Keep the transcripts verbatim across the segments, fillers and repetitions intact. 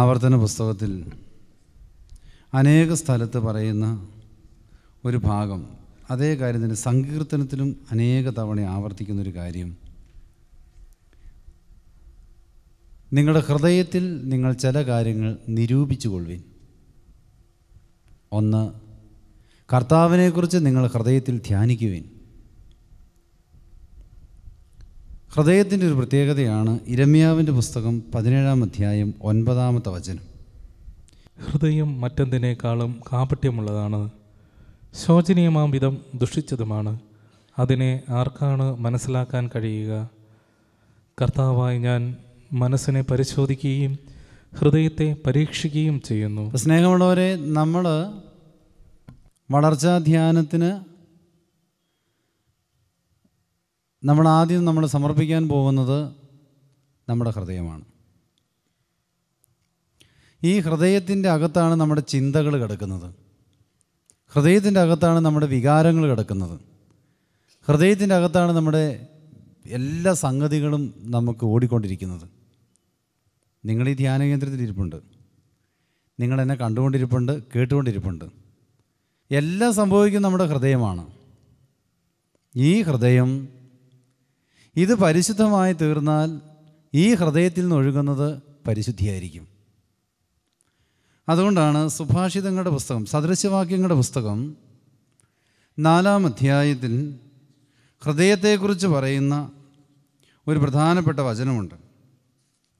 ആവർത്തന പുസ്തകത്തിൽ അനേക സ്ഥലത്ത് പറയുന്ന ഒരു ഭാഗം, അതേ കാര്യം തന്നെ സങ്കീർത്തനത്തിലും അനേക തവണ ആവർത്തിക്കുന്നൊരു കാര്യം, നിങ്ങളുടെ ഹൃദയത്തിൽ നിങ്ങൾ ചില കാര്യങ്ങൾ നിരൂപിച്ചു കൊള്ളുവിൻ. ഒന്ന്, കർത്താവിനെക്കുറിച്ച് നിങ്ങൾ ഹൃദയത്തിൽ ധ്യാനിക്കുവിൻ. ഹൃദയത്തിൻ്റെ ഒരു പ്രത്യേകതയാണ് ഇരമ്യാവിൻ്റെ പുസ്തകം പതിനേഴാം അധ്യായം ഒൻപതാമത്തെ വചനം. ഹൃദയം മറ്റെന്തിനേക്കാളും കാപട്യമുള്ളതാണ്, ശോചനീയമാം വിധം ദുഷിച്ചതുമാണ്, അതിനെ ആർക്കാണ് മനസ്സിലാക്കാൻ കഴിയുക? കർത്താവായി ഞാൻ മനസ്സിനെ പരിശോധിക്കുകയും ഹൃദയത്തെ പരീക്ഷിക്കുകയും ചെയ്യുന്നു. സ്നേഹമുള്ളവരെ, നമ്മൾ വളർച്ചാ ധ്യാനത്തിന് നമ്മൾ ആദ്യം നമ്മൾ സമർപ്പിക്കാൻ പോകുന്നത് നമ്മുടെ ഹൃദയമാണ്. ഈ ഹൃദയത്തിൻ്റെ അകത്താണ് നമ്മുടെ ചിന്തകൾ കിടക്കുന്നത്, ഹൃദയത്തിൻ്റെ അകത്താണ് നമ്മുടെ വികാരങ്ങൾ കിടക്കുന്നത്, ഹൃദയത്തിൻ്റെ അകത്താണ് നമ്മുടെ എല്ലാ സംഗതികളും നമുക്ക് ഓടിക്കൊണ്ടിരിക്കുന്നത്. നിങ്ങളീ ധ്യാന കേന്ദ്രത്തിലിരിപ്പുണ്ട്, നിങ്ങളെന്നെ കണ്ടുകൊണ്ടിരിപ്പുണ്ട്, കേട്ടുകൊണ്ടിരിപ്പുണ്ട്, എല്ലാം സംഭവിക്കുന്നത് നമ്മുടെ ഹൃദയമാണ്. ഈ ഹൃദയം ഇത് പരിശുദ്ധമായി തീർന്നാൽ ഈ ഹൃദയത്തിൽ നിന്ന് ഒഴുകുന്നത് പരിശുദ്ധിയായിരിക്കും. അതുകൊണ്ടാണ് സുഭാഷിതങ്ങളുടെ പുസ്തകം, സദൃശ്യവാക്യങ്ങളുടെ പുസ്തകം നാലാം അധ്യായത്തിൽ ഹൃദയത്തെക്കുറിച്ച് പറയുന്ന ഒരു പ്രധാനപ്പെട്ട വചനമുണ്ട്.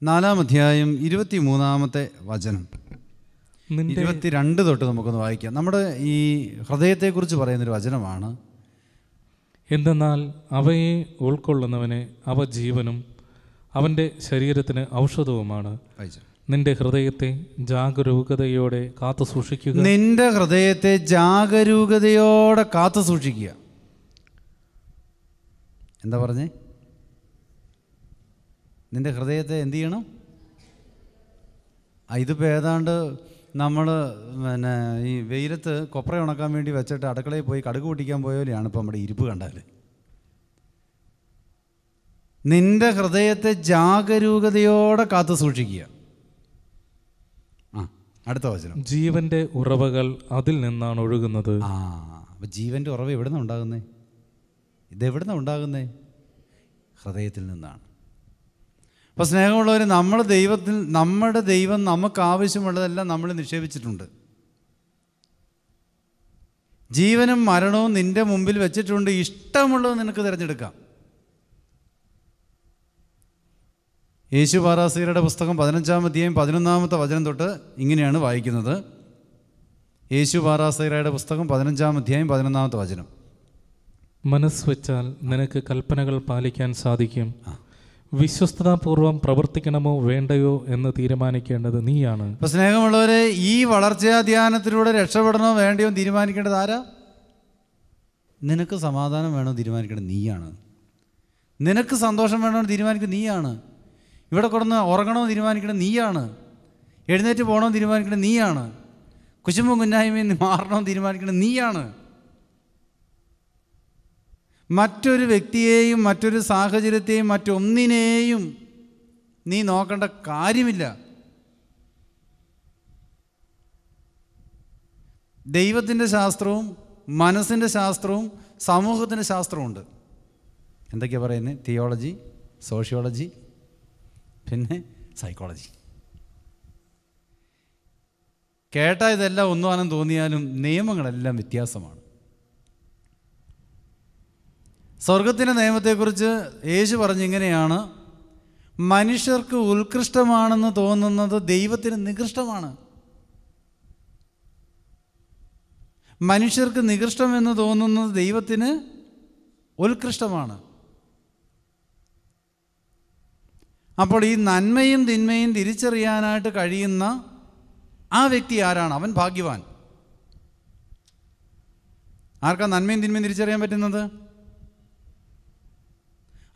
നാലാം അധ്യായം ഇരുപത്തി മൂന്നാമത്തെ വചനം, ഇരുപത്തിരണ്ട് തൊട്ട് നമുക്കൊന്ന് വായിക്കാം. നമ്മുടെ ഈ ഹൃദയത്തെക്കുറിച്ച് പറയുന്നൊരു വചനമാണ്, എന്തെന്നാൽ അവയെ ഉൾക്കൊള്ളുന്നവനെ അവ ജീവനും അവൻ്റെ ശരീരത്തിന് ഔഷധവുമാണ്. നിന്റെ ഹൃദയത്തെ ജാഗരൂകതയോടെ കാത്തു സൂക്ഷിക്കുക. നിന്റെ ഹൃദയത്തെ ജാഗരൂകതയോടെ കാത്തു സൂക്ഷിക്കുക. എന്താ പറഞ്ഞേ? നിന്റെ ഹൃദയത്തെ എന്തു ചെയ്യണം? ഇതിപ്പോൾ ഏതാണ്ട് നമ്മൾ പിന്നെ ഈ വെയിലത്ത് കൊപ്ര ഉണക്കാൻ വേണ്ടി വെച്ചിട്ട് അടുക്കളയിൽ പോയി കടുക് പൊട്ടിക്കാൻ പോയവരെയാണ് ഇപ്പോൾ നമ്മുടെ ഇരിപ്പ് കണ്ടാൽ. നിന്റെ ഹൃദയത്തെ ജാഗരൂകതയോടെ കാത്തു സൂക്ഷിക്കുക. ആ, അടുത്ത വചനം, ജീവൻ്റെ ഉറവകൾ അതിൽ നിന്നാണ് ഒഴുകുന്നത്. ആ, അപ്പോൾ ജീവൻ്റെ ഉറവ എവിടെ നിന്നാണ് ഉണ്ടാകുന്നത്? ഇതെവിടെ നിന്നാണ് ഉണ്ടാകുന്നത്? ഹൃദയത്തിൽ നിന്നാണ്. അപ്പോൾ സ്നേഹമുള്ളവർ, നമ്മുടെ ദൈവത്തിൽ നമ്മുടെ ദൈവം നമുക്ക് ആവശ്യമുള്ളതെല്ലാം നമ്മൾ നിക്ഷേപിച്ചിട്ടുണ്ട്. ജീവനും മരണവും നിൻ്റെ മുമ്പിൽ വെച്ചിട്ടുണ്ട്, ഇഷ്ടമുള്ളത് നിനക്ക് തിരഞ്ഞെടുക്കാം. യേശു പാറാസീരയുടെ പുസ്തകം പതിനഞ്ചാം അധ്യായം പതിനൊന്നാമത്തെ വചനം തൊട്ട് ഇങ്ങനെയാണ് വായിക്കുന്നത്. യേശു പാറാസീരയുടെ പുസ്തകം പതിനഞ്ചാം അധ്യായം പതിനൊന്നാമത്തെ വചനം, മനസ്സ് വെച്ചാൽ നിനക്ക് കൽപ്പനകൾ പാലിക്കാൻ സാധിക്കും, വിശ്വസ്തതാപൂർവം പ്രവർത്തിക്കണമോ വേണ്ടയോ എന്ന് തീരുമാനിക്കേണ്ടത് നീയാണ്. അപ്പോൾ സ്നേഹമുള്ളവരെ, ഈ വളർച്ചാ ധ്യാനത്തിലൂടെ രക്ഷപ്പെടണോ വേണ്ടയോ തീരുമാനിക്കേണ്ടത് ആരാ? നിനക്ക് സമാധാനം വേണോ തീരുമാനിക്കേണ്ടത് നീയാണ്. നിനക്ക് സന്തോഷം വേണോ തീരുമാനിക്കേണ്ടത് നീയാണ്. ഇവിടെ കിടന്ന് ഉറങ്ങണോ തീരുമാനിക്കേണ്ടത് നീയാണ്. എഴുന്നേറ്റ് പോകണോ തീരുമാനിക്കേണ്ടത് നീയാണ്. കുശുമ്പും കുന്നായ്മയും മാറണോ തീരുമാനിക്കേണ്ടത് നീയാണ്. മറ്റൊരു വ്യക്തിയെയും മറ്റൊരു സാഹചര്യത്തെയും മറ്റൊന്നിനെയും നീ നോക്കേണ്ട കാര്യമില്ല. ദൈവത്തിൻ്റെ ശാസ്ത്രവും മനസ്സിൻ്റെ ശാസ്ത്രവും സമൂഹത്തിൻ്റെ ശാസ്ത്രവുമുണ്ട്. എന്തൊക്കെയാണ് പറയുന്നത്? തിയോളജി, സോഷ്യോളജി, പിന്നെ സൈക്കോളജി. കേട്ടാൽ ഇതെല്ലാം ഒന്നാണെന്ന് തോന്നിയാലും നിയമങ്ങളെല്ലാം വ്യത്യാസമാണ്. സ്വർഗത്തിൻ്റെ നിയമത്തെക്കുറിച്ച് യേശു പറഞ്ഞിങ്ങനെയാണ്, മനുഷ്യർക്ക് ഉത്കൃഷ്ടമാണെന്ന് തോന്നുന്നത് ദൈവത്തിന് നികൃഷ്ടമാണ്. മനുഷ്യർക്ക് നികൃഷ്ടമെന്ന് തോന്നുന്നത് ദൈവത്തിന് ഉത്കൃഷ്ടമാണ്. അപ്പോൾ ഈ നന്മയും തിന്മയും തിരിച്ചറിയാനായിട്ട് കഴിയുന്ന ആ വ്യക്തി ആരാണ്? അവൻ ഭാഗ്യവാൻ. ആർക്കാ നന്മയും തിന്മയും തിരിച്ചറിയാൻ പറ്റുന്നത്?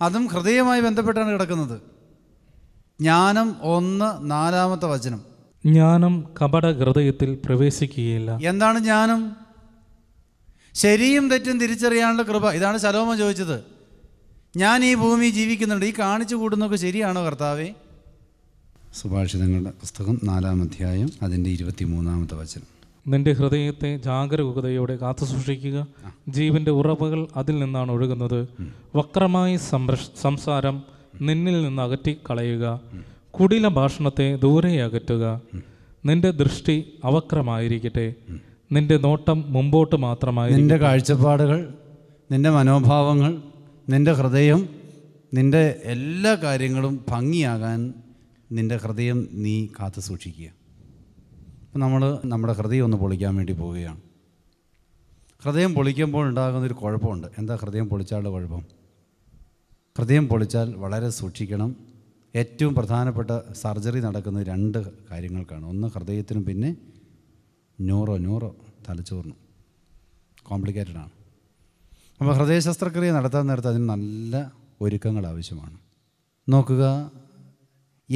അതും ഹൃദയവുമായി ബന്ധപ്പെട്ടാണ് കിടക്കുന്നത്. ജ്ഞാനം ഒന്ന് നാലാമത്തെ വചനം, ജ്ഞാനം കപട ഹൃദയത്തിൽ പ്രവേശിക്കുകയില്ല. എന്താണ് ജ്ഞാനം? ശരിയും തെറ്റും തിരിച്ചറിയാനുള്ള കൃപ. ഇതാണ് ശലോമോൻ ചോദിച്ചത്, ഞാൻ ഈ ഭൂമി ജീവിക്കുന്നുണ്ട്, ഈ കാണിച്ചു കൂടുന്നൊക്കെ ശരിയാണോ കർത്താവേ? സുഭാഷിതങ്ങളുടെ പുസ്തകം നാലാം അധ്യായം അതിൻ്റെ ഇരുപത്തി മൂന്നാമത്തെ വചനം. നിന്റെ ഹൃദയത്തെ ജാഗരൂകതയോടെ കാത്തു സൂക്ഷിക്കുക, ജീവൻ്റെ ഉറവുകൾ അതിൽ നിന്നാണ് ഒഴുകുന്നത്. വക്രമായ സംസാരം നിന്നിൽ നിന്ന് അകറ്റി കളയുക, കുടില ഭാഷണത്തെ ദൂരെ അകറ്റുക. നിന്റെ ദൃഷ്ടി അവക്രമായിരിക്കട്ടെ, നിന്റെ നോട്ടം മുമ്പോട്ട് മാത്രമായി. നിന്റെ കാഴ്ചപ്പാടുകൾ, നിന്റെ മനോഭാവങ്ങൾ, നിന്റെ ഹൃദയം, നിന്റെ എല്ലാ കാര്യങ്ങളും ഭംഗിയാകാൻ നിന്റെ ഹൃദയം നീ കാത്തു സൂക്ഷിക്കുക. അപ്പം നമ്മൾ നമ്മുടെ ഹൃദയം ഒന്ന് പൊളിക്കാൻ വേണ്ടി പോവുകയാണ്. ഹൃദയം പൊളിക്കുമ്പോൾ ഉണ്ടാകുന്നൊരു കുഴപ്പമുണ്ട്. എന്താ ഹൃദയം പൊളിച്ചാലുള്ള കുഴപ്പം? ഹൃദയം പൊളിച്ചാൽ വളരെ സൂക്ഷിക്കണം. ഏറ്റവും പ്രധാനപ്പെട്ട സർജറി നടക്കുന്നത് രണ്ട് കാര്യങ്ങൾക്കാണ്. ഒന്ന് ഹൃദയത്തിനും, പിന്നെ ന്യൂറോ ന്യൂറോ തലച്ചോറിനും. കോംപ്ലിക്കേറ്റഡ് ആണ്. അപ്പോൾ ഹൃദയ ശസ്ത്രക്രിയ നടത്താൻ നേരത്ത് അതിന് നല്ല ഒരുക്കങ്ങൾ ആവശ്യമാണ്. നോക്കുക,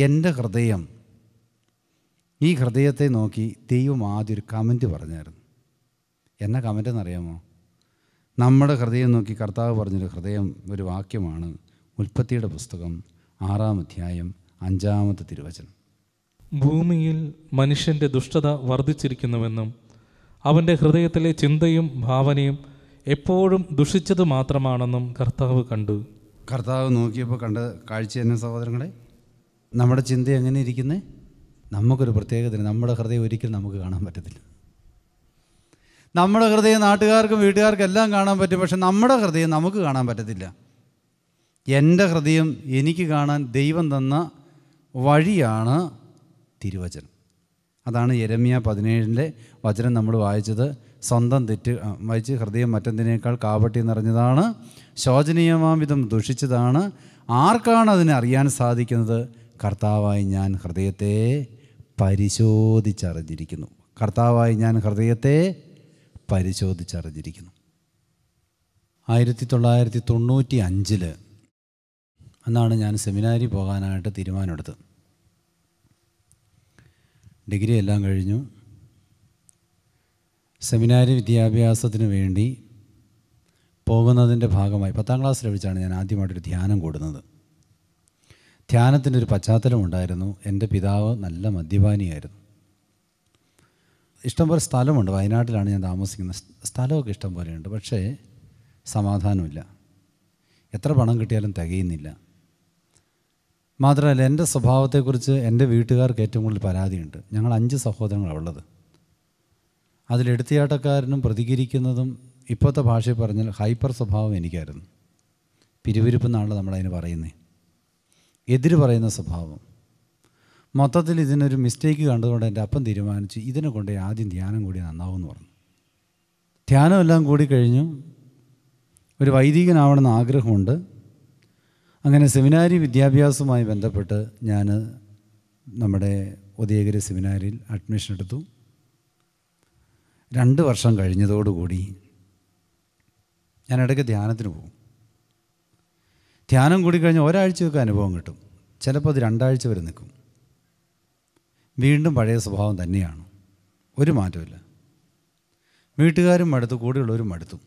എൻ്റെ ഹൃദയം, ഈ ഹൃദയത്തെ നോക്കി ദൈവം ആദ്യം ഒരു കമൻറ്റ് പറഞ്ഞായിരുന്നു. എന്നാ കമൻ്റ് എന്നറിയാമോ? നമ്മുടെ ഹൃദയം നോക്കി കർത്താവ് പറഞ്ഞൊരു ഹൃദയം ഒരു വാക്യമാണ് ഉൽപ്പത്തിയുടെ പുസ്തകം ആറാം അധ്യായം അഞ്ചാമത്തെ തിരുവചനം. ഭൂമിയിൽ മനുഷ്യൻ്റെ ദുഷ്ടത വർദ്ധിച്ചിരിക്കുന്നുവെന്നും അവൻ്റെ ഹൃദയത്തിലെ ചിന്തയും ഭാവനയും എപ്പോഴും ദുഷിച്ചത് മാത്രമാണെന്നും കർത്താവ് കണ്ടു. കർത്താവ് നോക്കിയപ്പോൾ കണ്ട കാഴ്ച തന്നെ സഹോദരങ്ങളെ, നമ്മുടെ ചിന്ത എങ്ങനെ ഇരിക്കുന്നത്? നമുക്കൊരു പ്രത്യേകത, നമ്മുടെ ഹൃദയം ഒരിക്കലും നമുക്ക് കാണാൻ പറ്റത്തില്ല. നമ്മുടെ ഹൃദയം നാട്ടുകാർക്കും വീട്ടുകാർക്കും എല്ലാം കാണാൻ പറ്റും, പക്ഷെ നമ്മുടെ ഹൃദയം നമുക്ക് കാണാൻ പറ്റത്തില്ല. എൻ്റെ ഹൃദയം എനിക്ക് കാണാൻ ദൈവം തന്ന വഴിയാണ് തിരുവചനം. അതാണ് യെരമ്യാ പതിനേഴിൻ്റെ വചനം നമ്മൾ വായിച്ചത്. സ്വന്തം തെറ്റ് വായിച്ച് ഹൃദയം മറ്റെന്തിനേക്കാൾ കാപട്ടി നിറഞ്ഞതാണ്, ശോചനീയമാം വിധം ദുഷിച്ചതാണ്. ആർക്കാണ് അതിനെ അറിയാൻ സാധിക്കുന്നത്? കർത്താവായി ഞാൻ ഹൃദയത്തെ പരിശോധിച്ചറിഞ്ഞിരിക്കുന്നു. കർത്താവായി ഞാൻ ഹൃദയത്തെ പരിശോധിച്ചറിഞ്ഞിരിക്കുന്നു. ആയിരത്തി തൊള്ളായിരത്തി തൊണ്ണൂറ്റി അഞ്ചിൽ അന്നാണ് ഞാൻ സെമിനാരി പോകാനായിട്ട് തീരുമാനമെടുത്തത്. ഡിഗ്രി എല്ലാം കഴിഞ്ഞു. സെമിനാരി വിദ്യാഭ്യാസത്തിന് വേണ്ടി പോകുന്നതിൻ്റെ ഭാഗമായി പത്താം ക്ലാസ്സിൽ വെച്ചാണ് ഞാൻ ആദ്യമായിട്ടൊരു ധ്യാനം കൂടുന്നത്. ധ്യാനത്തിൻ്റെ ഒരു പശ്ചാത്തലമുണ്ടായിരുന്നു. എൻ്റെ പിതാവ് നല്ല മദ്യപാനിയായിരുന്നു. ഇഷ്ടംപോലെ സ്ഥലമുണ്ട്, വയനാട്ടിലാണ് ഞാൻ താമസിക്കുന്നത്. സ്ഥലമൊക്കെ ഇഷ്ടം പോലെയുണ്ട്, പക്ഷേ സമാധാനമില്ല. എത്ര പണം കിട്ടിയാലും തികയുന്നില്ല. മാത്രമല്ല, എൻ്റെ സ്വഭാവത്തെക്കുറിച്ച് എൻ്റെ വീട്ടുകാർക്ക് ഏറ്റവും കൂടുതൽ പരാതിയുണ്ട്. ഞങ്ങൾ അഞ്ച് സഹോദരങ്ങളാണ് ഉള്ളത്. അതിലെടുത്തിയാട്ടക്കാരനും പ്രതികരിക്കുന്നതും ഇപ്പോഴത്തെ ഭാഷയിൽ പറഞ്ഞാൽ ഹൈപ്പർ സ്വഭാവം എനിക്കായിരുന്നു. പിരിവിരിപ്പെന്നാണല്ലോ നമ്മളതിന് പറയുന്നത്, എതിര് പറയുന്ന സ്വഭാവം. മൊത്തത്തിൽ ഇതിനൊരു മിസ്റ്റേക്ക് കണ്ടതുകൊണ്ട് എൻ്റെ അപ്പം തീരുമാനിച്ചു, ഇതിനെ കൊണ്ട് ആദ്യം ധ്യാനം കൂടി നന്നാവുമെന്ന് പറഞ്ഞു. ധ്യാനമെല്ലാം കൂടി കഴിഞ്ഞു. ഒരു വൈദികനാവണമെന്ന് ആഗ്രഹമുണ്ട്. അങ്ങനെ സെമിനാരി വിദ്യാഭ്യാസവുമായി ബന്ധപ്പെട്ട് ഞാൻ നമ്മുടെ ഉദയഗിരി സെമിനാരിയിൽ അഡ്മിഷൻ എടുത്തു. രണ്ട് വർഷം കഴിഞ്ഞതോടുകൂടി ഞാൻ ഇടയ്ക്ക് ധ്യാനത്തിന് പോകും. ധ്യാനം കൂടി കഴിഞ്ഞാൽ ഒരാഴ്ചയൊക്കെ അനുഭവം കിട്ടും, ചിലപ്പോൾ അത് രണ്ടാഴ്ച വരെ നിൽക്കും. വീണ്ടും പഴയ സ്വഭാവം തന്നെയാണ്, ഒരു മാറ്റമില്ല. വീട്ടുകാരും മടുത്തു, കൂടെയുള്ളവരും മടുത്തു.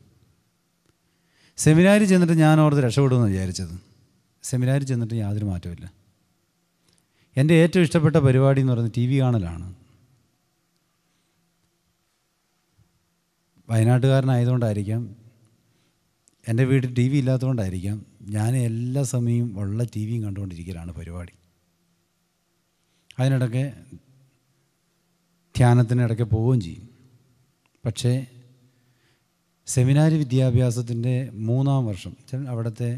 സെമിനാരി ചെന്നിട്ട് ഞാൻ ഓർത്ത് രക്ഷപ്പെടുമെന്ന് വിചാരിച്ചത്. സെമിനാരി ചെന്നിട്ട് യാതൊരു മാറ്റമില്ല. എൻ്റെ ഏറ്റവും ഇഷ്ടപ്പെട്ട പരിപാടി എന്ന് പറയുന്നത് ടി വി കാണലാണ്. വയനാട്ടുകാരനായതുകൊണ്ടായിരിക്കാം, എൻ്റെ വീട്ടിൽ ടി വി ഇല്ലാത്തതുകൊണ്ടായിരിക്കാം, ഞാൻ എല്ലാ സമയവും ഉള്ള ടി വിയും കണ്ടുകൊണ്ടിരിക്കലാണ് പരിപാടി. അതിനിടയ്ക്ക് ധ്യാനത്തിനിടയ്ക്ക് പോവുകയും ചെയ്യും. പക്ഷേ സെമിനാരി വിദ്യാഭ്യാസത്തിൻ്റെ മൂന്നാം വർഷം, അവിടുത്തെ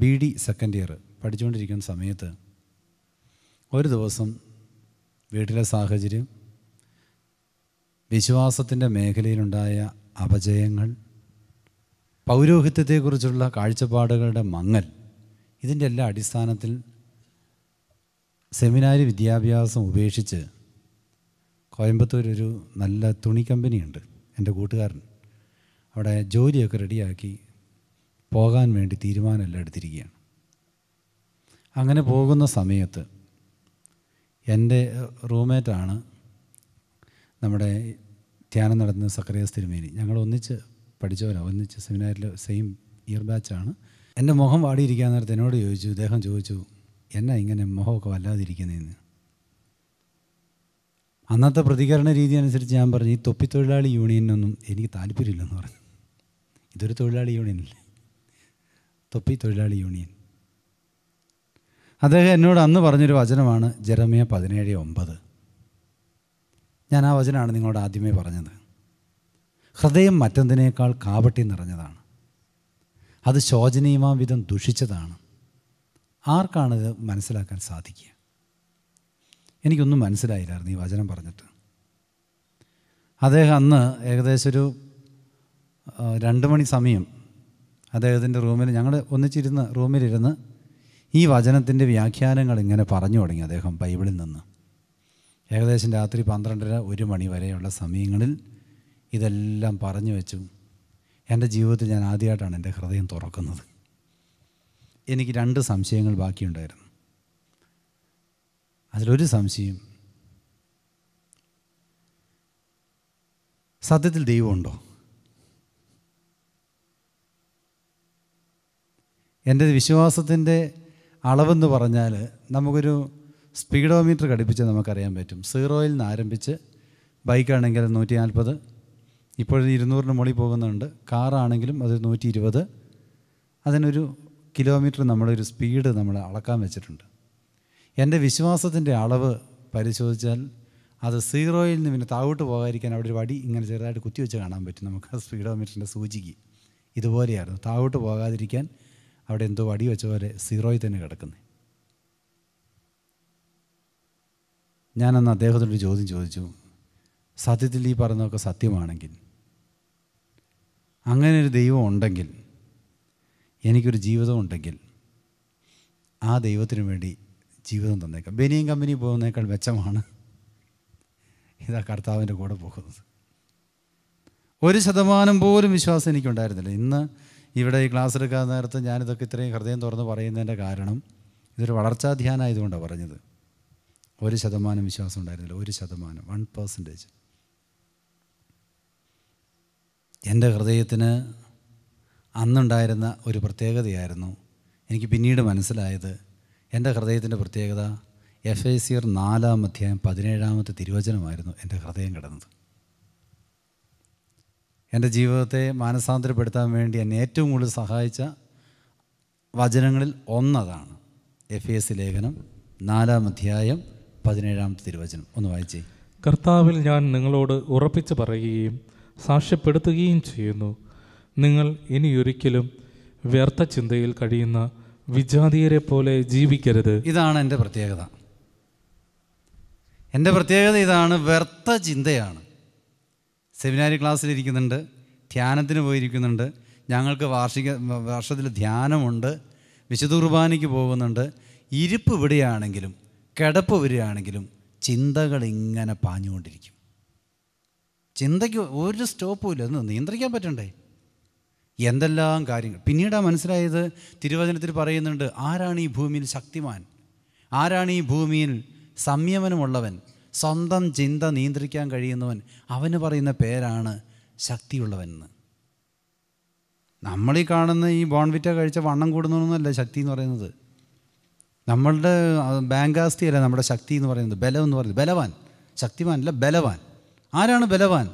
ബി ഡി സെക്കൻഡ് ഇയർ പഠിച്ചുകൊണ്ടിരിക്കുന്ന സമയത്ത് ഒരു ദിവസം വീട്ടിലെ സാഹചര്യം, വിശ്വാസത്തിൻ്റെ മേഖലയിലുണ്ടായ അപജയങ്ങൾ, പൗരോഹിത്യത്തെക്കുറിച്ചുള്ള കാഴ്ചപ്പാടുകളുടെ മങ്ങൽ, ഇതിൻ്റെ എല്ലാ അടിസ്ഥാനത്തിൽ സെമിനാരി വിദ്യാഭ്യാസം ഉപേക്ഷിച്ച് കോയമ്പത്തൂരൊരു നല്ല തുണി കമ്പനിയുണ്ട്. എൻ്റെ കൂട്ടുകാരൻ അവിടെ ജോലിയൊക്കെ റെഡിയാക്കി പോകാൻ വേണ്ടി തീരുമാനമെല്ലാം എടുത്തിരിക്കുകയാണ്. അങ്ങനെ പോകുന്ന സമയത്ത് എൻ്റെ റൂംമേറ്റാണ് നമ്മുടെ ധ്യാനം നടത്തുന്ന സക്കറിയാസ് തിരുമേനി. ഞങ്ങൾ ഒന്നിച്ച് പഠിച്ചവരാണ്, ഒന്നിച്ച് സെമിനാറിൽ സെയിം ഇയർ ബാച്ചാണ്. എൻ്റെ മുഖം വാടിയിരിക്കാൻ നേരത്തെ എന്നോട് ചോദിച്ചു, അദ്ദേഹം ചോദിച്ചു, എന്നാ ഇങ്ങനെ മുഖമൊക്കെ വല്ലാതിരിക്കുന്നതെന്ന്. അന്നത്തെ പ്രതികരണ രീതി അനുസരിച്ച് ഞാൻ പറഞ്ഞു, ഈ തൊപ്പി തൊഴിലാളി യൂണിയനൊന്നും എനിക്ക് താല്പര്യമില്ലെന്ന് പറഞ്ഞു. ഇതൊരു തൊഴിലാളി യൂണിയനല്ലേ, തൊപ്പി തൊഴിലാളി യൂണിയൻ. അദ്ദേഹം എന്നോട് അന്ന് പറഞ്ഞൊരു വചനമാണ് ജെറമ്യ പതിനേഴ് ഒമ്പത്. ഞാൻ ആ വചനമാണ് നിങ്ങളോട് ആദ്യമേ പറഞ്ഞത്. ഹൃദയം മറ്റൊന്നിനേക്കാൾ കാപട്ടി നിറഞ്ഞതാണ്, അത് ശോചനീയമാം വിധം ദുഷിച്ചതാണ്. ആർക്കാണിത് മനസ്സിലാക്കാൻ സാധിക്കുക? എനിക്കൊന്നും മനസ്സിലായില്ലായിരുന്നു ഈ വചനം പറഞ്ഞിട്ട്. അദ്ദേഹം അന്ന് ഏകദേശം ഒരു രണ്ട് മണി സമയം അദ്ദേഹത്തിൻ്റെ റൂമിൽ, ഞങ്ങൾ ഒന്നിച്ചിരുന്ന് റൂമിലിരുന്ന് ഈ വചനത്തിൻ്റെ വ്യാഖ്യാനങ്ങൾ ഇങ്ങനെ പറഞ്ഞു തുടങ്ങി. അദ്ദേഹം ബൈബിളിൽ നിന്ന് ഏകദേശം രാത്രി പന്ത്രണ്ടര ഒരു മണി വരെയുള്ള സമയങ്ങളിൽ ഇതെല്ലാം പറഞ്ഞു വെച്ചു. എൻ്റെ ജീവിതത്തിൽ ഞാൻ ആദ്യമായിട്ടാണ് എൻ്റെ ഹൃദയം തുറക്കുന്നത്. എനിക്ക് രണ്ട് സംശയങ്ങൾ ബാക്കിയുണ്ടായിരുന്നു. അതിലൊരു സംശയം, സത്യത്തിൽ ദൈവമുണ്ടോ? എൻ്റെ വിശ്വാസത്തിൻ്റെ അളവെന്ന് പറഞ്ഞാൽ നമുക്കൊരു സ്പീഡോമീറ്റർ ഘടിപ്പിച്ച് നമുക്കറിയാൻ പറ്റും. സീറോയിൽ നിന്ന് ആരംഭിച്ച്, ബൈക്കാണെങ്കിൽ നൂറ്റി നാൽപ്പത്, ഇപ്പോഴും ഇരുന്നൂറിന് മുകളിൽ പോകുന്നുണ്ട്. കാറാണെങ്കിലും അത് നൂറ്റി ഇരുപത്. അതിനൊരു കിലോമീറ്റർ നമ്മളൊരു സ്പീഡ് നമ്മൾ അളക്കാൻ വെച്ചിട്ടുണ്ട്. എൻ്റെ വിശ്വാസത്തിൻ്റെ അളവ് പരിശോധിച്ചാൽ അത് സീറോയിൽ നിന്ന് പിന്നെ താഴോട്ട് പോകാതിരിക്കാൻ അവിടെ ഒരു വടി ഇങ്ങനെ ചെറുതായിട്ട് കുത്തിവെച്ച് കാണാൻ പറ്റും നമുക്ക്, ആ സ്പീഡോമീറ്ററിൻ്റെ സൂചിക്ക്. ഇതുപോലെയായിരുന്നു, താഴോട്ട് പോകാതിരിക്കാൻ അവിടെ എന്തോ വടി വെച്ച പോലെ സീറോയിൽ തന്നെ കിടക്കുന്നത്. ഞാനന്ന് അദ്ദേഹത്തോടൊരു ചോദ്യം ചോദിച്ചു, സത്യത്തിൽ ഈ പറഞ്ഞതൊക്കെ സത്യമാണെങ്കിൽ, അങ്ങനെ ഒരു ദൈവം ഉണ്ടെങ്കിൽ, എനിക്കൊരു ജീവിതം ഉണ്ടെങ്കിൽ ആ ദൈവത്തിന് വേണ്ടി ജീവിതം തന്നേക്കാം. ബനിയൻ കമ്പനി പോകുന്നതിനേക്കാൾ മെച്ചമാണ് ഇതാ കർത്താവിൻ്റെ കൂടെ പോകുന്നത്. ഒരു ശതമാനം പോലും വിശ്വാസം എനിക്കുണ്ടായിരുന്നില്ല. ഇന്ന് ഇവിടെ ഈ ക്ലാസ് എടുക്കാൻ നേരത്ത് ഞാനിതൊക്കെ ഇത്രയും ഹൃദയം തുറന്ന് പറയുന്നതിൻ്റെ കാരണം ഇതൊരു വളർച്ചാ ധ്യാനം ആയതുകൊണ്ടാണ് പറഞ്ഞത്. ഒരു ശതമാനം വിശ്വാസം ഉണ്ടായിരുന്നില്ല, ഒരു ശതമാനം, വൺ പെർസെൻറ്റേജ്. എൻ്റെ ഹൃദയത്തിന് അന്നുണ്ടായിരുന്ന ഒരു പ്രത്യേകതയായിരുന്നു എനിക്ക് പിന്നീട് മനസ്സിലായത്. എൻ്റെ ഹൃദയത്തിൻ്റെ പ്രത്യേകത എഫ് എ സിയർ നാലാം അധ്യായം പതിനേഴാമത്തെ തിരുവചനമായിരുന്നു എൻ്റെ ഹൃദയം കിടന്നത്. എൻ്റെ ജീവിതത്തെ മാനസാന്തരപ്പെടുത്താൻ വേണ്ടി എന്നെ ഏറ്റവും കൂടുതൽ സഹായിച്ച വചനങ്ങളിൽ ഒന്നതാണ്, എഫ് എ സി ലേഖനം നാലാം അധ്യായം പതിനേഴാമത്തെ തിരുവചനം. ഒന്ന് വായിച്ചേ. കർത്താവിൽ ഞാൻ നിങ്ങളോട് ഉറപ്പിച്ച് പറയുകയും സാക്ഷ്യപ്പെടുത്തുകയും ചെയ്യുന്നു, നിങ്ങൾ ഇനിയൊരിക്കലും വ്യർത്ഥ ചിന്തയിൽ കഴിയുന്ന വിജാതീയരെ പോലെ ജീവിക്കരുത്. ഇതാണ് എൻ്റെ പ്രത്യേകത. എൻ്റെ പ്രത്യേകത ഇതാണ്, വ്യർത്ഥ ചിന്തയാണ്. സെമിനാരി ക്ലാസ്സിലിരിക്കുന്നുണ്ട്, ധ്യാനത്തിന് പോയിരിക്കുന്നുണ്ട്, ഞങ്ങൾക്ക് വാർഷിക വർഷത്തിൽ ധ്യാനമുണ്ട്, വിശുദ്ധ കുർബാനയ്ക്ക് പോകുന്നുണ്ട്. ഇരിപ്പ് ഇവിടെയാണെങ്കിലും കിടപ്പ് വരികയാണെങ്കിലും ചിന്തകളിങ്ങനെ പാഞ്ഞുകൊണ്ടിരിക്കും. ചിന്തയ്ക്ക് ഒരു സ്റ്റോപ്പുമില്ല, അത് നിയന്ത്രിക്കാൻ പറ്റണ്ടേ? എന്തെല്ലാം കാര്യങ്ങൾ. പിന്നീടാണ് മനസ്സിലായത്, തിരുവചനത്തിൽ പറയുന്നുണ്ട്, ആരാണ് ഈ ഭൂമിയിൽ ശക്തിമാൻ, ആരാണ് ഈ ഭൂമിയിൽ സംയമനമുള്ളവൻ, സ്വന്തം ചിന്ത നിയന്ത്രിക്കാൻ കഴിയുന്നവൻ, അവന് പറയുന്ന പേരാണ് ശക്തിയുള്ളവൻ എന്ന്. നമ്മളീ കാണുന്ന ഈ ബോൺവിറ്റ കഴിച്ച വണ്ണം കൂടുന്നൊന്നുമല്ല ശക്തി എന്ന് പറയുന്നത്, നമ്മളുടെ ബാങ്കാസ്തി അല്ല നമ്മുടെ ശക്തി എന്ന് പറയുന്നത്, ബലം എന്ന് പറയുന്നത്. ബലവാൻ, ശക്തിമാനല്ല, ബലവാൻ. ആരാണ് ബലവാൻ?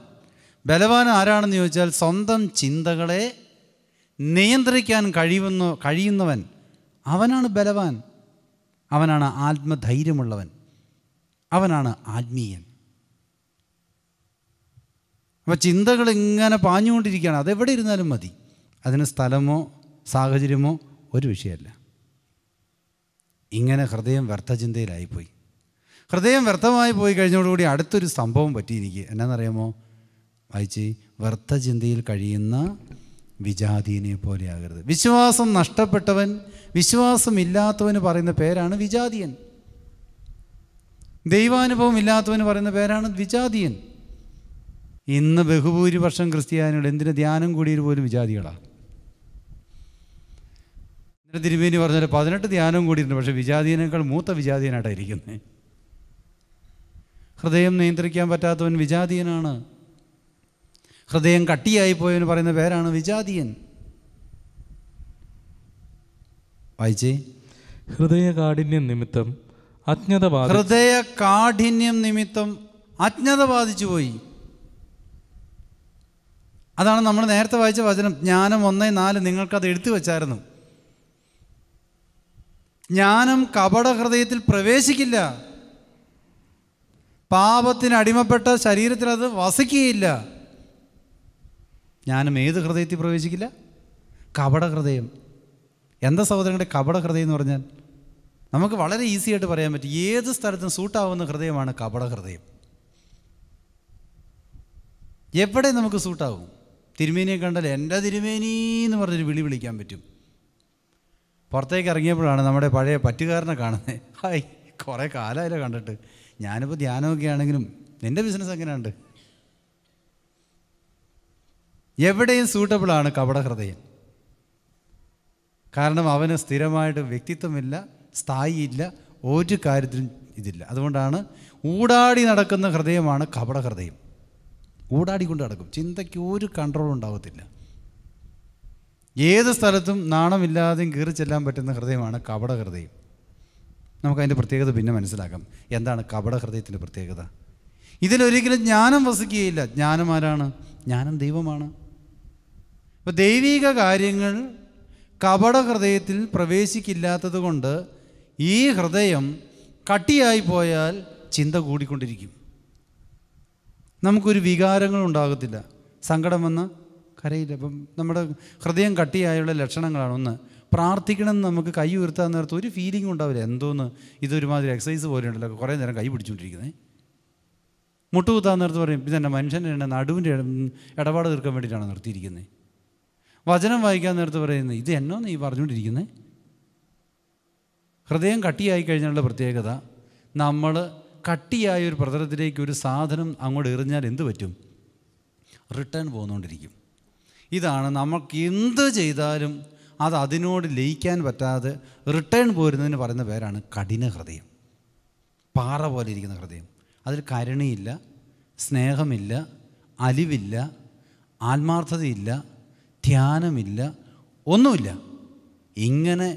ബലവാൻ ആരാണെന്ന് ചോദിച്ചാൽ സ്വന്തം ചിന്തകളെ നിയന്ത്രിക്കാൻ കഴിയുന്ന കഴിയുന്നവൻ അവനാണ് ബലവാൻ. അവനാണ് ആത്മധൈര്യമുള്ളവൻ, അവനാണ് ആത്മീയൻ. അപ്പോൾ ചിന്തകൾ ഇങ്ങനെ പാഞ്ഞുകൊണ്ടിരിക്കുകയാണ്, അതെവിടെ ഇരുന്നാലും മതി, അതിന് സ്ഥലമോ സാഹചര്യമോ ഒരു വിഷയമല്ല. ഇങ്ങനെ ഹൃദയം വ്യർത്ഥ ചിന്തയിലായിപ്പോയി. ഹൃദയം വ്യർത്ഥമായി പോയി കഴിഞ്ഞതോടുകൂടി അടുത്തൊരു സംഭവം പറ്റിയിരിക്കുക, എന്നാണെന്നറിയാമോ? വായിച്ച്, വ്യർത്ഥ ചിന്തയിൽ കഴിയുന്ന വിജാതീനെ പോലെയാകരുത്. വിശ്വാസം നഷ്ടപ്പെട്ടവൻ, വിശ്വാസമില്ലാത്തവന് പറയുന്ന പേരാണ് വിജാതീയൻ. ദൈവാനുഭവം ഇല്ലാത്തവന് പറയുന്ന പേരാണ് വിജാതീയൻ. ഇന്ന് ബഹുഭൂരിപക്ഷം ക്രിസ്ത്യാനികൾ എന്തിനു ധ്യാനം കൂടിയൊരു പോലും വിജാതികളാണ്. എന്നിട്ട് തിരുമേനി പറഞ്ഞാൽ പതിനെട്ട് ധ്യാനം കൂടിയിട്ടുണ്ട്, പക്ഷേ വിജാതീനേക്കാൾ മൂത്ത വിജാതീയനായിട്ടാണ് ഇരിക്കുന്നത്. ഹൃദയം നിയന്ത്രിക്കാൻ പറ്റാത്തവൻ വിജാതീയനാണ്. ഹൃദയം കട്ടിയായിപ്പോയെന്ന് പറയുന്ന പേരാണ് വിജാതീയൻ. വായിച്ചേ. ഹൃദയ കാഠിന്യം നിമിത്തം അജ്ഞത ബാധിച്ച ഹൃദയ കാഠിന്യം നിമിത്തം അജ്ഞത ബാധിച്ചുപോയി. അതാണ് നമ്മൾ നേരത്തെ വായിച്ച വചനം ജ്ഞാനം ഒന്നേ നാല്, നിങ്ങൾക്കത് എഴുതി വച്ചായിരുന്നു. ജ്ഞാനം കപട ഹൃദയത്തിൽ പ്രവേശിക്കില്ല, പാപത്തിന് അടിമപ്പെട്ട ശരീരത്തിൽ അത് വസിക്കുകയില്ല. ജ്ഞാനം ഏത് ഹൃദയത്തിൽ പ്രവേശിക്കില്ല? കപട ഹൃദയം. എന്താ സഹോദരങ്ങളുടെ കപട ഹൃദയം എന്ന് പറഞ്ഞാൽ നമുക്ക് വളരെ ഈസി ആയിട്ട് പറയാൻ പറ്റും. ഏത് സ്ഥലത്തും സൂട്ടാവുന്ന ഹൃദയമാണ് കപട ഹൃദയം. എവിടെ നമുക്ക് സൂട്ടാവും? തിരുമേനിയെ കണ്ടാൽ എൻ്റെ തിരുമേനി എന്ന് പറഞ്ഞൊരു വിളി വിളിക്കാൻ പറ്റും. പുറത്തേക്ക് ഇറങ്ങിയപ്പോഴാണ് നമ്മുടെ പഴയ പറ്റുകാരനെ കാണുന്നത്. ഹായ്, കുറേ കാലമായില്ല കണ്ടിട്ട്. ഞാനിപ്പോൾ ധ്യാനമൊക്കെ ആണെങ്കിലും എൻ്റെ ബിസിനസ് എങ്ങനെയുണ്ട്? എവിടെയും സൂട്ടബിളാണ് കപട ഹൃദയം. കാരണം അവന് സ്ഥിരമായിട്ട് വ്യക്തിത്വമില്ല, സ്ഥായിയില്ല, ഒരു കാര്യത്തിലും ഇതില്ല. അതുകൊണ്ടാണ് ഊടാടി നടക്കുന്ന ഹൃദയമാണ് കപട ഹൃദയം. ഊടാടിക്കൊണ്ട് നടക്കും, ചിന്തയ്ക്ക് ഒരു കൺട്രോൾ ഉണ്ടാകത്തില്ല. ഏത് സ്ഥലത്തും നാണമില്ലാതെയും കീറി ചെല്ലാൻ പറ്റുന്ന ഹൃദയമാണ് കപട ഹൃദയം. നമുക്കതിൻ്റെ പ്രത്യേകത പിന്നെ മനസ്സിലാക്കാം. എന്താണ് കപട ഹൃദയത്തിൻ്റെ പ്രത്യേകത? ഇതിലൊരിക്കലും ജ്ഞാനം വസിക്കുകയില്ല. ജ്ഞാനം ആരാണ്? ജ്ഞാനം ദൈവമാണ്. അപ്പോൾ ദൈവിക കാര്യങ്ങൾ കപട ഹൃദയത്തിൽ പ്രവേശിക്കില്ലാത്തത് കൊണ്ട് ഈ ഹൃദയം കട്ടിയായി പോയാൽ ചിന്ത കൂടിക്കൊണ്ടിരിക്കും. നമുക്കൊരു വികാരങ്ങളുണ്ടാകത്തില്ല. സങ്കടം വന്ന കരയില്ല. അപ്പം നമ്മുടെ ഹൃദയം കട്ടിയായുള്ള ലക്ഷണങ്ങളാണ്. ഒന്ന്, പ്രാർത്ഥിക്കണം. നമുക്ക് കൈ ഉയർത്താൻ നേരത്ത് ഒരു ഫീലിംഗ് ഉണ്ടാവില്ല. എന്തോന്ന് ഇതൊരുമാതിരി എക്സസൈസ് പോലെ ഉണ്ടല്ലോ, കുറേ നേരം കൈ പിടിച്ചുകൊണ്ടിരിക്കുന്നത്. മുട്ടുകുത്താൻ നേരത്ത് പറയും ഇതെന്നെ മനുഷ്യൻ്റെ എണ്ണ നടുവിൻ്റെ ഇടപാട് തീർക്കാൻ വേണ്ടിയിട്ടാണ് നിർത്തിയിരിക്കുന്നത്. വചനം വായിക്കാൻ നേരത്ത് പറയുന്നത് ഇത് എന്നോ നീ പറഞ്ഞുകൊണ്ടിരിക്കുന്നത്. ഹൃദയം കട്ടിയായി കഴിഞ്ഞാലുള്ള പ്രത്യേകത, നമ്മൾ കട്ടിയായ ഒരു പ്രതലത്തിലേക്ക് ഒരു സാധനം അങ്ങോട്ട് എറിഞ്ഞാൽ എന്ത് പറ്റും? റിട്ടേൺ പോന്നുകൊണ്ടിരിക്കും. ഇതാണ് നമുക്ക് എന്ത് ചെയ്താലും അത് അതിനോട് ലയിക്കാൻ പറ്റാതെ റിട്ടേൺ പോരുന്നതിന് പറയുന്ന പേരാണ് കഠിന ഹൃദയം. പാറ പോലെ ഇരിക്കുന്ന ഹൃദയം. അതിൽ കരുണയില്ല, സ്നേഹമില്ല, അലിവില്ല, ആത്മാർത്ഥതയില്ല, ധ്യാനമില്ല, ഒന്നുമില്ല. ഇങ്ങനെ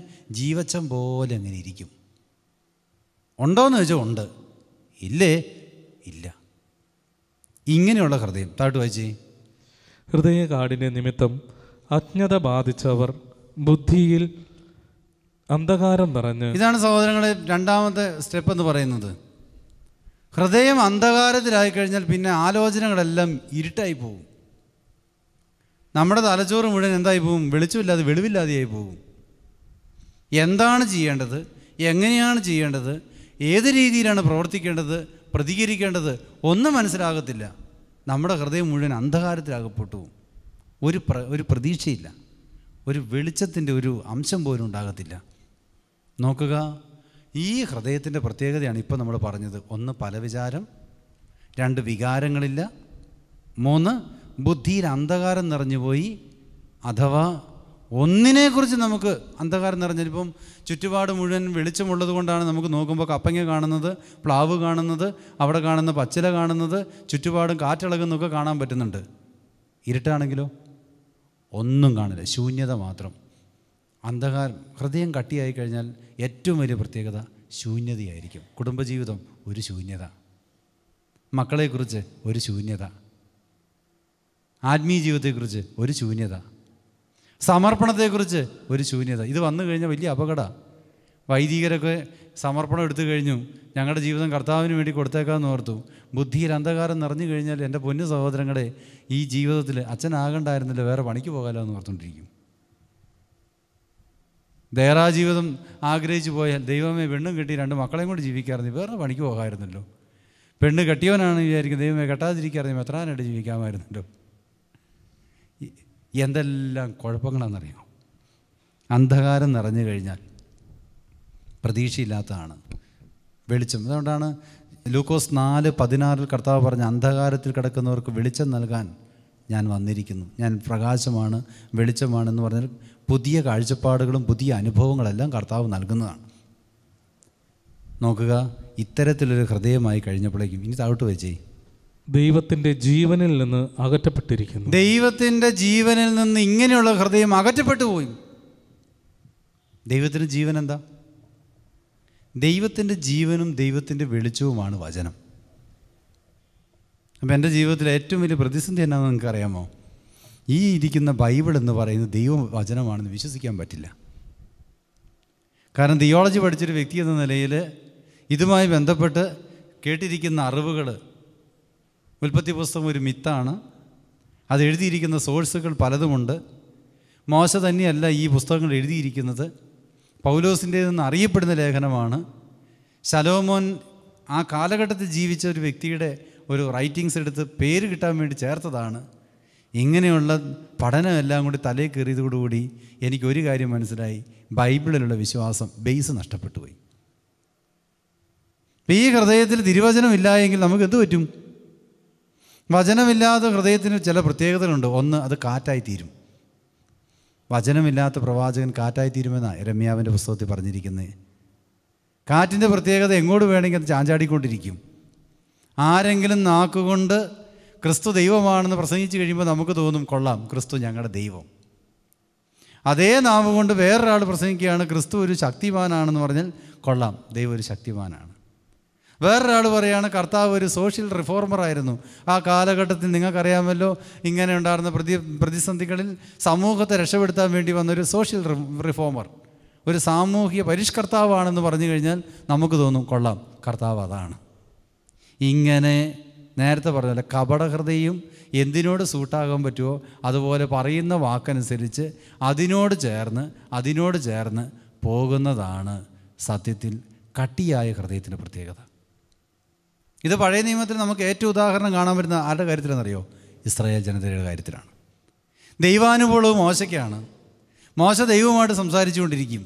ജീവച്ചം പോലെ അങ്ങനെ ഇരിക്കും. ഉണ്ടോയെന്ന് ചോദിച്ചാൽ ഉണ്ട്, ഇല്ലേ ഇല്ല. ഇങ്ങനെയുള്ള ഹൃദയം. താഴോട്ട് വായിച്ചേ. ഹൃദയകാഠിന്യ നിമിത്തം അജ്ഞത ബാധിച്ചവർ ബുദ്ധിയിൽ അന്ധകാരം നിറഞ്ഞു. ഇതാണ് സഹോദരങ്ങളെ രണ്ടാമത്തെ സ്റ്റെപ്പ് എന്ന് പറയുന്നത്. ഹൃദയം അന്ധകാരത്തിലായി കഴിഞ്ഞാൽ പിന്നെ ആലോചനകളെല്ലാം ഇരുട്ടായി പോകും. നമ്മുടെ തലച്ചോറ് മുഴുവൻ എന്തായി പോകും? വെളിച്ചമില്ലാതെ വെളിവില്ലാതെയായി പോകും. എന്താണ് ചെയ്യേണ്ടത്, എങ്ങനെയാണ് ചെയ്യേണ്ടത്, ഏത് രീതിയിലാണ് പ്രവർത്തിക്കേണ്ടത്, പ്രതികരിക്കേണ്ടത്, ഒന്നും മനസ്സിലാകത്തില്ല. നമ്മുടെ ഹൃദയം മുഴുവൻ അന്ധകാരത്തിലാകപ്പെട്ടു പോകും. ഒരു പ്ര ഒരു പ്രതീക്ഷയില്ല, ഒരു വെളിച്ചത്തിൻ്റെ ഒരു അംശം പോലും ഉണ്ടാകത്തില്ല. നോക്കുക, ഈ ഹൃദയത്തിൻ്റെ പ്രത്യേകതയാണ് ഇപ്പോൾ നമ്മൾ പറഞ്ഞത്. ഒന്ന്, പലവിചാരം. രണ്ട്, വികാരങ്ങളില്ല. മൂന്ന്, ബുദ്ധിയിൽ അന്ധകാരം നിറഞ്ഞുപോയി. അഥവാ ഒന്നിനെക്കുറിച്ച് നമുക്ക് അന്ധകാരം നിറഞ്ഞിപ്പം ചുറ്റുപാട് മുഴുവൻ വെളിച്ചമുള്ളത് കൊണ്ടാണ് നമുക്ക് നോക്കുമ്പോൾ കപ്പങ്ങ കാണുന്നത്, പ്ലാവ് കാണുന്നത്, അവിടെ കാണുന്ന പച്ചില കാണുന്നത്, ചുറ്റുപാടും കാറ്റിളകുന്നൊക്കെ കാണാൻ പറ്റുന്നുണ്ട്. ഇരുട്ടാണെങ്കിലോ ഒന്നും കാണില്ല, ശൂന്യത മാത്രം. അന്ധകാരം. ഹൃദയം കട്ടിയായി കഴിഞ്ഞാൽ ഏറ്റവും വലിയ പ്രത്യേകത ശൂന്യതയായിരിക്കും. കുടുംബജീവിതം ഒരു ശൂന്യത, മക്കളെക്കുറിച്ച് ഒരു ശൂന്യത, ആത്മീയ ജീവിതത്തെക്കുറിച്ച് ഒരു ശൂന്യത, സമർപ്പണത്തെക്കുറിച്ച് ഒരു ശൂന്യത. ഇത് വന്നു കഴിഞ്ഞാൽ വലിയ അപകടമാണ്. വൈദികരൊക്കെ സമർപ്പണം എടുത്തു കഴിഞ്ഞു, ഞങ്ങളുടെ ജീവിതം കർത്താവിന് വേണ്ടി കൊടുത്തേക്കാമെന്ന് ഓർത്തു. ബുദ്ധിയിൽ അന്ധകാരം നിറഞ്ഞു കഴിഞ്ഞാൽ എൻ്റെ പൊന്നു സഹോദരങ്ങളെ, ഈ ജീവിതത്തിൽ അച്ഛനാകണ്ടായിരുന്നില്ല, വേറെ പണിക്ക് പോകാമല്ലോ എന്ന് ഓർത്തുകൊണ്ടിരിക്കും. ദേറാ ജീവിതം ആഗ്രഹിച്ചു പോയാൽ ദൈവമേ പെണ്ണും കെട്ടി രണ്ട് മക്കളെയും കൂടി ജീവിക്കാമായിരുന്നു, വേറെ പണിക്ക് പോകാമായിരുന്നല്ലോ. പെണ്ണ് കെട്ടിയവനാണ് വിചാരിക്കും ദൈവമേ കെട്ടാതിരിക്കാമായിരുന്നു, എത്രാനായിട്ട് ജീവിക്കാമായിരുന്നല്ലോ. എന്തെല്ലാം കുഴപ്പങ്ങളാണെന്നറിയാം അന്ധകാരം നിറഞ്ഞു കഴിഞ്ഞാൽ. പ്രതീക്ഷയില്ലാത്തതാണ് വെളിച്ചം. അതുകൊണ്ടാണ് ലൂക്കോസ് നാല് പതിനാറിൽ കർത്താവ് പറഞ്ഞ അന്ധകാരത്തിൽ കിടക്കുന്നവർക്ക് വെളിച്ചം നൽകാൻ ഞാൻ വന്നിരിക്കുന്നു, ഞാൻ പ്രകാശമാണ്, വെളിച്ചമാണെന്ന് പറഞ്ഞാൽ പുതിയ കാഴ്ചപ്പാടുകളും പുതിയ അനുഭവങ്ങളെല്ലാം കർത്താവ് നൽകുന്നതാണ്. നോക്കുക, ഇത്തരത്തിലൊരു ഹൃദയമായി കഴിഞ്ഞപ്പോഴേക്കും ഇനി താഴോട്ട് വെച്ചേ, ദൈവത്തിൻ്റെ ജീവനിൽ നിന്ന് അകറ്റപ്പെട്ടിരിക്കുന്നു. ദൈവത്തിൻ്റെ ജീവനിൽ നിന്ന് ഇങ്ങനെയുള്ള ഹൃദയം അകറ്റപ്പെട്ടു പോയി. ദൈവത്തിൻ്റെ ജീവൻ എന്താ? ദൈവത്തിൻ്റെ ജീവനും ദൈവത്തിൻ്റെ വെളിച്ചവുമാണ് വചനം. അപ്പോൾ എൻ്റെ ജീവിതത്തിലെ ഏറ്റവും വലിയ പ്രതിസന്ധി എന്നാണെന്ന് നിങ്ങൾക്കറിയാമോ? ഈ ഇരിക്കുന്ന ബൈബിൾ എന്ന് പറയുന്ന ദൈവവചനമാണെന്ന് വിശ്വസിക്കാൻ പറ്റില്ല. കാരണം തിയോളജി പഠിച്ചൊരു വ്യക്തി എന്ന നിലയിൽ ഇതുമായി ബന്ധപ്പെട്ട് കേട്ടിരിക്കുന്ന അറിവുകൾ, ഉൽപ്പത്തി പുസ്തകം ഒരു മിത്താണ്, അത് എഴുതിയിരിക്കുന്ന സോഴ്സുകൾ പലതുമുണ്ട്, മോശ തന്നെയല്ല ഈ പുസ്തകങ്ങൾ എഴുതിയിരിക്കുന്നത്, പൗലോസിൻ്റെ നിന്ന് അറിയപ്പെടുന്ന ലേഖനമാണ്, ശലോമോൻ ആ കാലഘട്ടത്തിൽ ജീവിച്ച ഒരു വ്യക്തിയുടെ ഒരു റൈറ്റിങ്സ് എടുത്ത് പേര് കിട്ടാൻ വേണ്ടി ചേർത്തതാണ്. ഇങ്ങനെയുള്ള പഠനമെല്ലാം കൂടി തലയിൽ കയറിയതോടുകൂടി എനിക്കൊരു കാര്യം മനസ്സിലായി, ബൈബിളിലുള്ള വിശ്വാസം ബേസ് നഷ്ടപ്പെട്ടു പോയി. ഈ ഹൃദയത്തിൽ തിരുവചനം ഇല്ല എങ്കിൽ നമുക്ക് എന്ത് പറ്റും? വചനമില്ലാത്ത ഹൃദയത്തിന് ചില പ്രത്യേകതകളുണ്ട്. ഒന്ന്, അത് കാറ്റായി തീരും. വചനമില്ലാത്ത പ്രവാചകൻ കാറ്റായി തീരുമെന്നാണ് യെരമ്യാവിൻ്റെ പുസ്തകത്തിൽ പറഞ്ഞിരിക്കുന്നത്. കാറ്റിൻ്റെ പ്രത്യേകത, എങ്ങോട്ട് വേണമെങ്കിൽ അത് ചാഞ്ചാടിക്കൊണ്ടിരിക്കും. ആരെങ്കിലും നാക്കുകൊണ്ട് ക്രിസ്തു ദൈവമാണെന്ന് പ്രസംഗിച്ച് കഴിയുമ്പോൾ നമുക്ക് തോന്നും, കൊള്ളാം, ക്രിസ്തു ഞങ്ങളുടെ ദൈവം. അതേ നാവ് കൊണ്ട് വേറൊരാൾ പ്രസംഗിക്കുകയാണ്, ക്രിസ്തു ഒരു ശക്തിമാനാണെന്ന് പറഞ്ഞാൽ കൊള്ളാം, ദൈവം ഒരു ശക്തിമാനാണ്. വേറൊരാൾ പറയുകയാണ്, കർത്താവ് ഒരു സോഷ്യൽ റിഫോർമറായിരുന്നു. ആ കാലഘട്ടത്തിൽ നിങ്ങൾക്കറിയാമല്ലോ, ഇങ്ങനെ ഉണ്ടായിരുന്ന പ്രതി പ്രതിസന്ധികളിൽ സമൂഹത്തെ രക്ഷപ്പെടുത്താൻ വേണ്ടി വന്നൊരു സോഷ്യൽ റിഫോമർ, ഒരു സാമൂഹിക പരിഷ്കർത്താവാണെന്ന് പറഞ്ഞു കഴിഞ്ഞാൽ നമുക്ക് തോന്നും, കൊള്ളാം, കർത്താവ് അതാണ്. ഇങ്ങനെ നേരത്തെ പറഞ്ഞല്ലോ, കപടഹൃദയം എന്തിനോട് സൂട്ടാകാൻ പറ്റുമോ അതുപോലെ പറയുന്ന വാക്കനുസരിച്ച് അതിനോട് ചേർന്ന് അതിനോട് ചേർന്ന് പോകുന്നതാണ് സത്യത്തിൽ കട്ടിയായ ഹൃദയത്തിൻ്റെ പ്രത്യേകത. ഇത് പഴയ നിയമത്തിൽ നമുക്ക് ഏറ്റവും ഉദാഹരണം കാണാൻ പറ്റുന്ന ആരുടെ കാര്യത്തിലെന്നറിയോ? ഇസ്രായേൽ ജനതയുടെ കാര്യത്തിലാണ്. ദൈവാനുഭവവും മോശയ്ക്കാണ്. മോശ ദൈവമായിട്ട് സംസാരിച്ചു കൊണ്ടിരിക്കും.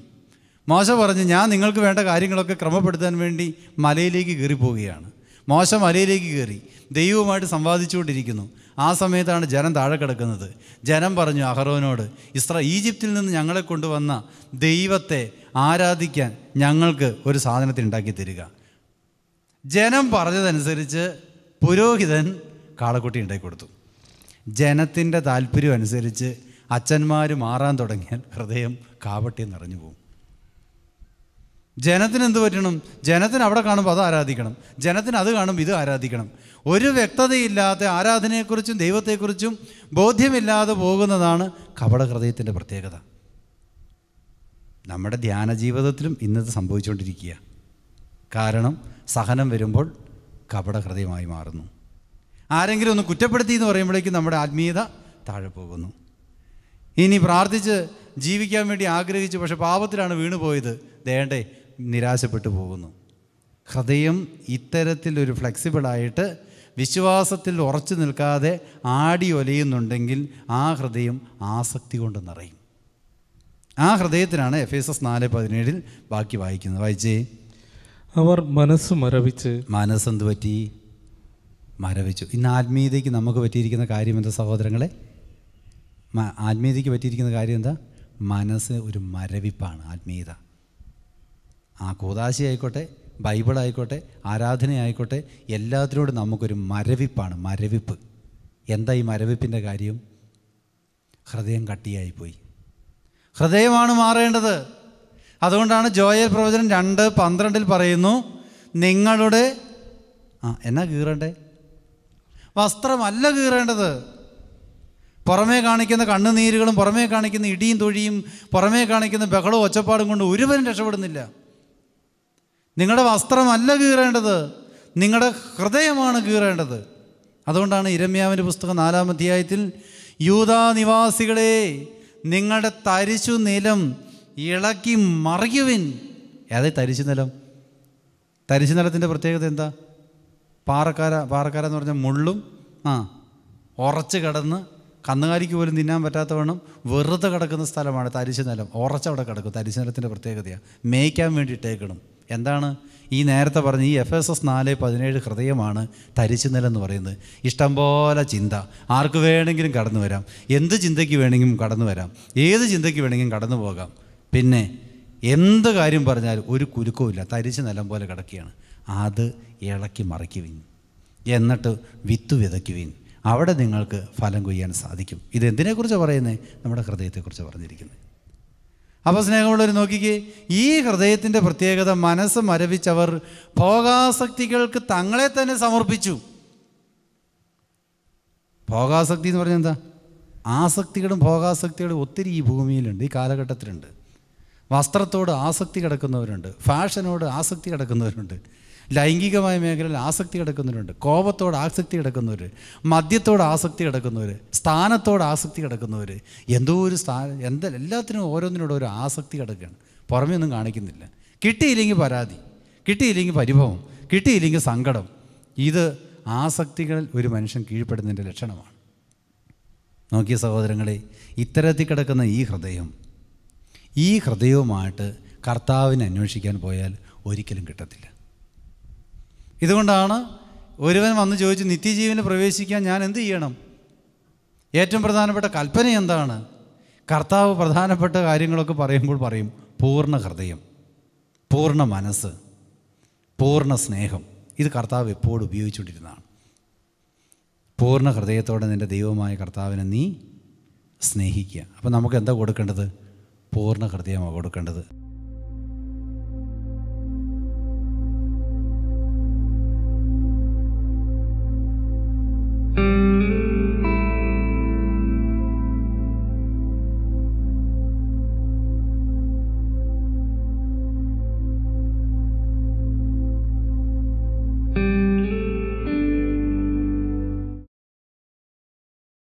മോശ പറഞ്ഞ്, ഞാൻ നിങ്ങൾക്ക് വേണ്ട കാര്യങ്ങളൊക്കെ ക്രമപ്പെടുത്താൻ വേണ്ടി മലയിലേക്ക് കയറിപ്പോവുകയാണ്. മോശ മലയിലേക്ക് കയറി ദൈവവുമായിട്ട് സംവാദിച്ചുകൊണ്ടിരിക്കുന്നു. ആ സമയത്താണ് ജനം താഴെ കിടക്കുന്നത്. ജനം പറഞ്ഞു അഹറോനോട്, ഇസ്രാ ഈജിപ്തിൽ നിന്ന് ഞങ്ങളെ കൊണ്ടുവന്ന ദൈവത്തെ ആരാധിക്കാൻ ഞങ്ങൾക്ക് ഒരു സാധനത്തിന് ഉണ്ടാക്കി തരിക. ജനം പറഞ്ഞതനുസരിച്ച് പുരോഹിതൻ കാളക്കുട്ടി ഉണ്ടാക്കി കൊടുത്തു. ജനത്തിൻ്റെ താല്പര്യം അനുസരിച്ച് അച്ഛന്മാർ മാറാൻ തുടങ്ങിയാൽ ഹൃദയം കാവട്ടി നിറഞ്ഞു പോകും. ജനത്തിന് എന്ത് പറ്റണം? ജനത്തിന് അവിടെ കാണുമ്പോൾ അത് ആരാധിക്കണം, ജനത്തിന് അത് കാണുമ്പോൾ ഇത് ആരാധിക്കണം. ഒരു വ്യക്തതയില്ലാത്ത ആരാധനയെക്കുറിച്ചും ദൈവത്തെക്കുറിച്ചും ബോധ്യമില്ലാതെ പോകുന്നതാണ് കപടഹൃദയത്തിൻ്റെ പ്രത്യേകത. നമ്മുടെ ധ്യാന ജീവിതത്തിലും ഇന്നത് സംഭവിച്ചുകൊണ്ടിരിക്കുക. കാരണം സഹനം വരുമ്പോൾ കപടഹൃദയമായി മാറുന്നു. ആരെങ്കിലും ഒന്ന് കുറ്റപ്പെടുത്തി എന്ന് പറയുമ്പോഴേക്കും നമ്മുടെ ആത്മീയത താഴെ പോകുന്നു. ഇനി പ്രാർത്ഥിച്ച് ജീവിക്കാൻ വേണ്ടി ആഗ്രഹിച്ചു, പക്ഷെ പാപത്തിലാണ് വീണുപോയത്, ദേണ്ടേ നിരാശപ്പെട്ടു പോകുന്നു. ഹൃദയം ഇത്തരത്തിലൊരു ഫ്ലെക്സിബിളായിട്ട് വിശ്വാസത്തിൽ ഉറച്ചു നിൽക്കാതെ ആടി ഒലയുന്നുണ്ടെങ്കിൽ ആ ഹൃദയം ആസക്തി കൊണ്ട് നിറയും. ആ ഹൃദയത്തിനാണ് എഫേസസ് നാല് പതിനേഴിൽ ബാക്കി വായിക്കുന്നത്. വായിച്ചേ. അവർ മനസ്സ് മരവിച്ച്. മനസ്സെന്ത് പറ്റി? മരവിച്ചു. ഇന്ന് ആത്മീയതയ്ക്ക് നമുക്ക് പറ്റിയിരിക്കുന്ന കാര്യം എന്താ സഹോദരങ്ങളെ? ആത്മീയതയ്ക്ക് പറ്റിയിരിക്കുന്ന കാര്യം എന്താ? മനസ്സ് ഒരു മരവിപ്പാണ് ആത്മീയത. ആ കൂദാശി ആയിക്കോട്ടെ, ബൈബിളായിക്കോട്ടെ, ആരാധനയായിക്കോട്ടെ, എല്ലാത്തിനോടും നമുക്കൊരു മരവിപ്പാണ്. മരവിപ്പ് എന്താ? ഈ മരവിപ്പിൻ്റെ കാര്യം, ഹൃദയം കട്ടിയായിപ്പോയി. ഹൃദയമാണ് മാറേണ്ടത്. അതുകൊണ്ടാണ് ജോയൽ പ്രവചനം രണ്ട് പന്ത്രണ്ടിൽ പറയുന്നു, നിങ്ങളുടെ ആ എന്നാ കീറേണ്ടേ? വസ്ത്രമല്ല കീറേണ്ടത്. പുറമേ കാണിക്കുന്ന കണ്ണുനീരുകളും പുറമേ കാണിക്കുന്ന ഇടിയും തൊഴിയും പുറമേ കാണിക്കുന്ന ബഹളവും ഒച്ചപ്പാടും കൊണ്ട് ഒരുവനും രക്ഷപ്പെടുന്നില്ല. നിങ്ങളുടെ വസ്ത്രമല്ല കീറേണ്ടത്, നിങ്ങളുടെ ഹൃദയമാണ് കീറേണ്ടത്. അതുകൊണ്ടാണ് യിരെമ്യാവിൻ്റെ പുസ്തകം നാലാം അധ്യായത്തിൽ, യൂദാ നിവാസികളെ, നിങ്ങളുടെ തരിശു നിലം ഇളക്കി മറിയുവിൻ. ഏതേ തരിശു നിലം? തരിശു നിലത്തിൻ്റെ പ്രത്യേകത എന്താ? പാറക്കാര പാറക്കാര എന്ന് പറഞ്ഞാൽ മുള്ളും ആ ഉറച്ച് കിടന്ന് കന്നുകാലിക്ക് പോലും തിന്നാൻ പറ്റാത്തവണ്ണം വെറുതെ കിടക്കുന്ന സ്ഥലമാണ് തരിശു നിലം. ഉറച്ചവിടെ കിടക്കും. തരിശു നിലത്തിൻ്റെ പ്രത്യേകതയാണ് മേയ്ക്കാൻ വേണ്ടി ഇട്ടേക്കണം. എന്താണ് ഈ നേരത്തെ പറഞ്ഞ ഈ എഫ് എസ് എസ് നാല് പതിനേഴ് ഹൃദയമാണ് തരിശു നിലം എന്ന് പറയുന്നത്. ഇഷ്ടംപോലെ ചിന്ത, ആർക്ക് വേണമെങ്കിലും കടന്നു വരാം, എന്ത് ചിന്തയ്ക്ക് വേണമെങ്കിലും കടന്നു വരാം, ഏത് ചിന്തയ്ക്ക് വേണമെങ്കിലും കടന്നു പോകാം. പിന്നെ എന്ത് കാര്യം പറഞ്ഞാലും ഒരു കുരുക്കവുമില്ല, തരിശു നിലം പോലെ കിടക്കുകയാണ്. അത് ഇളക്കി മറിക്കുവിൻ, എന്നിട്ട് വിത്ത് വിതയ്ക്കുവിൻ, അവിടെ നിങ്ങൾക്ക് ഫലം കൊയ്യാൻ സാധിക്കും. ഇതെന്തിനെക്കുറിച്ച് പറയുന്നത്? നമ്മുടെ ഹൃദയത്തെക്കുറിച്ച് പറഞ്ഞിരിക്കുന്നത്. അപ്പോൾ സ്നേഹമുള്ളവർ നോക്കിക്കേ, ഈ ഹൃദയത്തിൻ്റെ പ്രത്യേകത, മനസ്സ് മരവിച്ചവർ ഭോഗാസക്തികൾക്ക് തങ്ങളെ തന്നെ സമർപ്പിച്ചു. ഭോഗാസക്തി എന്ന് പറഞ്ഞാൽ എന്താ? ആസക്തികളും ഭോഗാസക്തികളും ഒത്തിരി ഈ ഭൂമിയിലുണ്ട്, ഈ കാലഘട്ടത്തിലുണ്ട്. വസ്ത്രത്തോട് ആസക്തി കിടക്കുന്നവരുണ്ട്, ഫാഷനോട് ആസക്തി കിടക്കുന്നവരുണ്ട്, ലൈംഗികമായ മേഖലയിൽ ആസക്തി കിടക്കുന്നവരുണ്ട്, കോപത്തോട് ആസക്തി കിടക്കുന്നവർ, മദ്യത്തോട് ആസക്തി കിടക്കുന്നവർ, സ്ഥാനത്തോട് ആസക്തി കിടക്കുന്നവർ, എന്തോ ഒരു സ്ഥാനം, എന്താ എല്ലാത്തിനും ഓരോന്നിനോട് ഒരു ആസക്തി കിടക്കുകയാണ്. പുറമേ ഒന്നും കാണിക്കുന്നില്ല. കിട്ടിയില്ലെങ്കിൽ പരാതി, കിട്ടിയില്ലെങ്കിൽ പരിഭവം, കിട്ടിയില്ലെങ്കിൽ സങ്കടം. ഇത് ആസക്തികളിൽ ഒരു മനുഷ്യൻ കീഴ്പ്പെടുന്നതിൻ്റെ ലക്ഷണമാണ്. നോക്കിയ സഹോദരങ്ങളെ, ഇത്തരത്തിൽ കിടക്കുന്ന ഈ ഹൃദയം, ഈ ഹൃദയവുമായിട്ട് കർത്താവിനെ അന്വേഷിക്കാൻ പോയാൽ ഒരിക്കലും കിട്ടത്തില്ല. ഇതുകൊണ്ടാണ് ഒരുവൻ വന്ന് ചോദിച്ചു, നിത്യജീവനിൽ പ്രവേശിക്കാൻ ഞാൻ എന്ത് ചെയ്യണം? ഏറ്റവും പ്രധാനപ്പെട്ട കൽപ്പന എന്താണ്? കർത്താവ് പ്രധാനപ്പെട്ട കാര്യങ്ങളൊക്കെ പറയുമ്പോൾ പറയും, പൂർണ്ണ ഹൃദയം, പൂർണ്ണ മനസ്സ്, പൂർണ്ണ സ്നേഹം. ഇത് കർത്താവ് എപ്പോഴും ഉപയോഗിച്ചുകൊണ്ടിരുന്നതാണ്. പൂർണ്ണ ഹൃദയത്തോടെ നിൻ്റെ ദൈവമായ കർത്താവിനെ നീ സ്നേഹിക്കുക. അപ്പോൾ നമുക്ക് എന്താ കൊടുക്കേണ്ടത്? പൂർണ്ണ ഹൃദയമാണ് കൊടുക്കേണ്ടത്. Thank you.